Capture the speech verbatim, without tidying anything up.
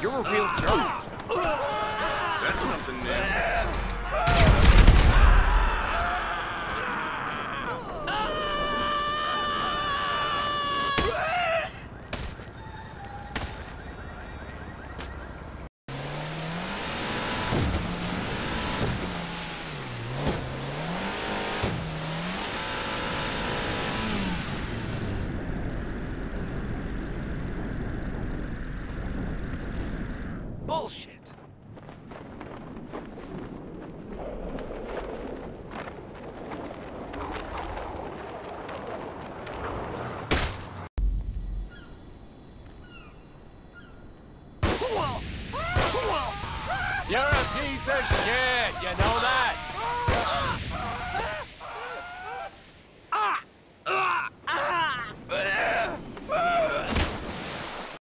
You're a real jerk. That's something new. Bullshit. You're a piece of shit, you know that?